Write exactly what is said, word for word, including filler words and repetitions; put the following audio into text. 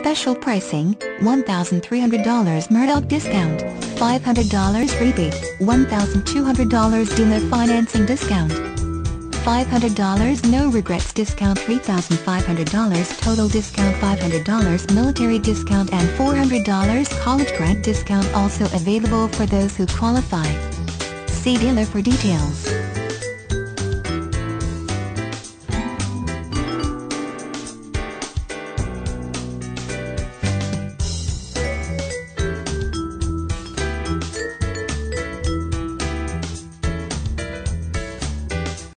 Special pricing, one thousand three hundred dollars Murdock discount, five hundred dollars rebate, one thousand two hundred dollars dealer financing discount, five hundred dollars no regrets discount, three thousand five hundred dollars total discount, five hundred dollars military discount and four hundred dollars college grant discount also available for those who qualify. See dealer for details.